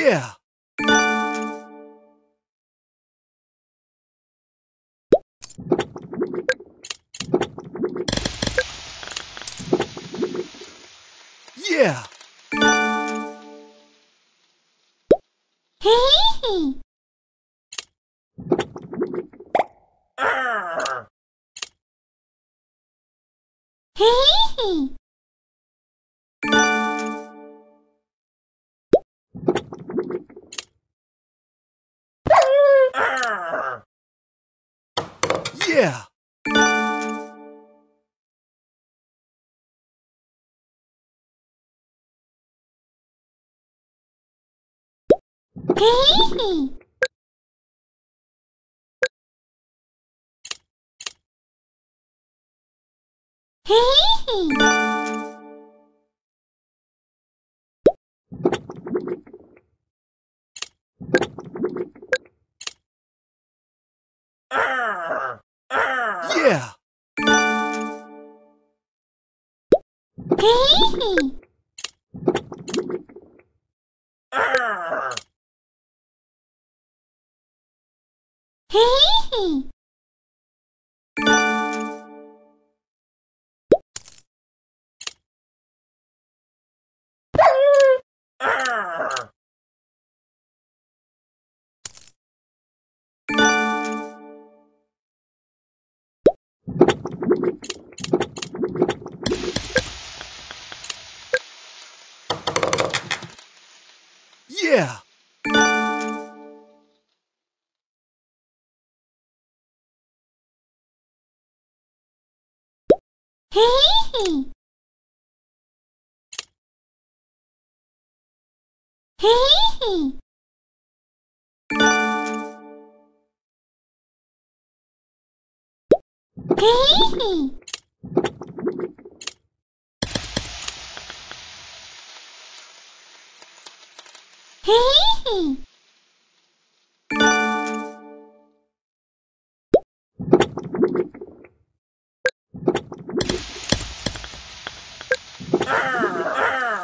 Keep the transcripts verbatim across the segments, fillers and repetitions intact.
Yeah! Yeah! Hee hee! Yeah! Hee hee! Yeah! Hee hee! Yeah! Hee hee! Hee hee! Hee hee! Hee yeah! Hee hee! Yeah!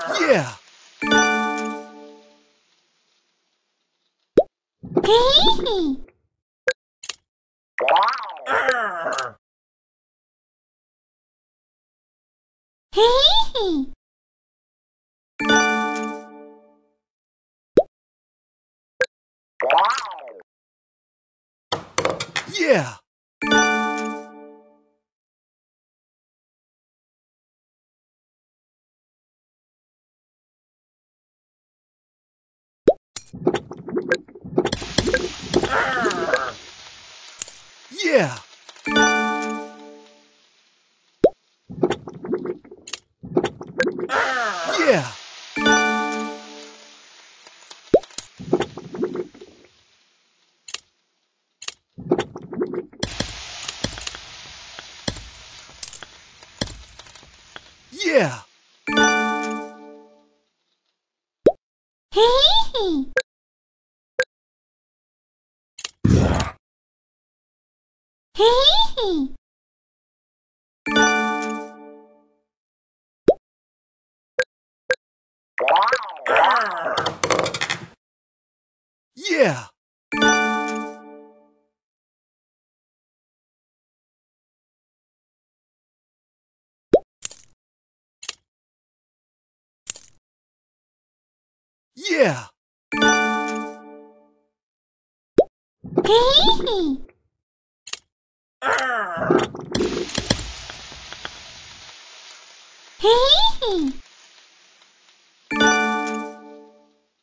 Yeah! Yeah! Yeah! Hee hee!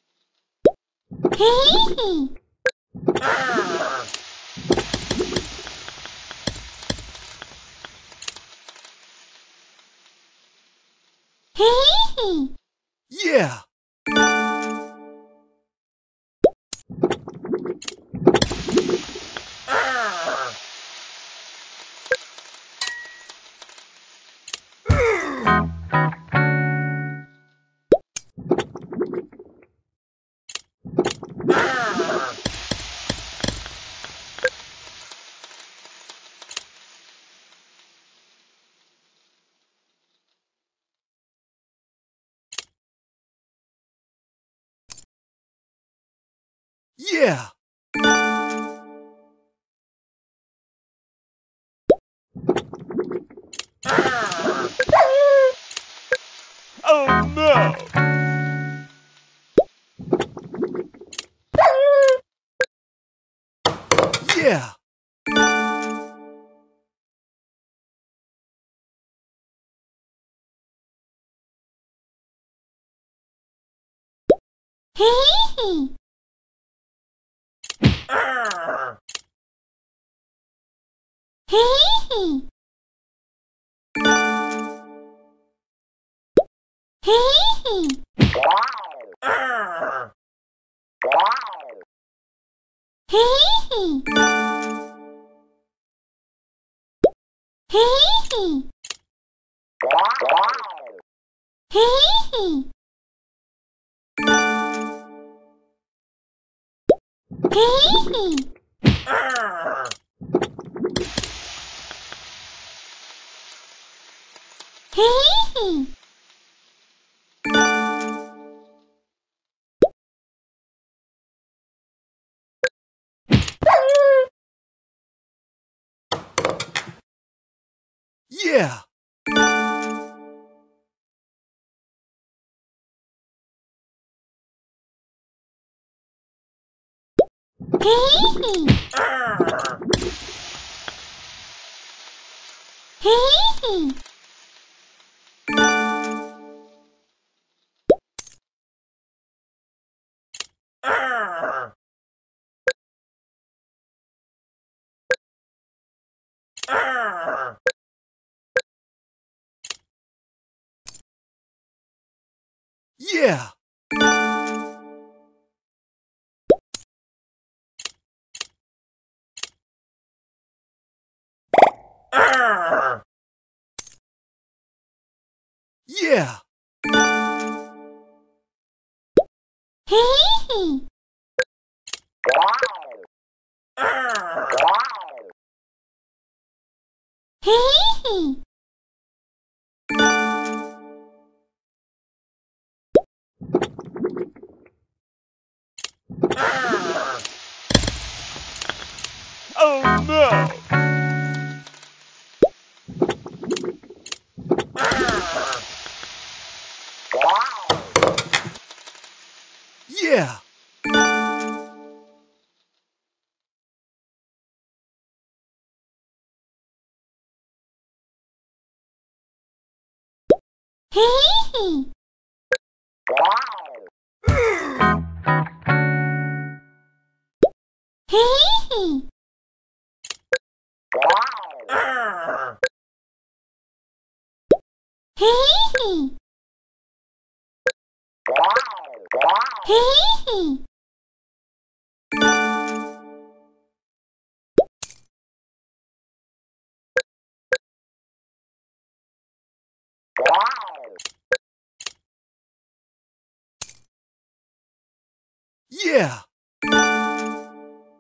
Yeah! Yeah! Hee hee! Hee hee! Hee yeah! Yeah! Oh no! Yeah! Hee hee! Hee wow. Hee hee! Hee hee! Hee Yeah! Hee hee! Yeah! Yeah! Hee! Hee! Oh no! Yeah! Hee! Hee! Hee! Hee! Yeah! Yeah!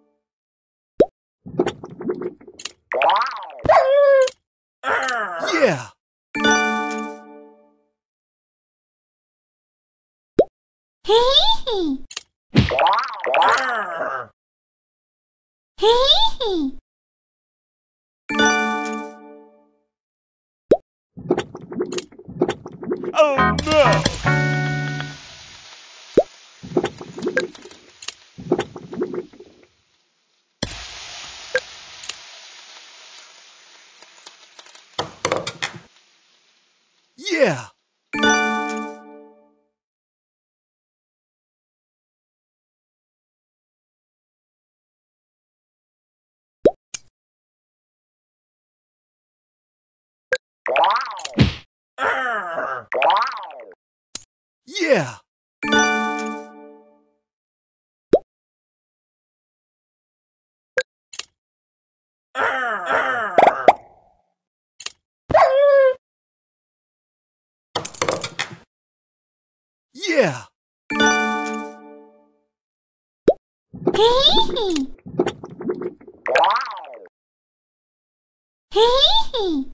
Hee! Hee! Oh no! Yeah! Yeah! Yeah! Hee! Hee!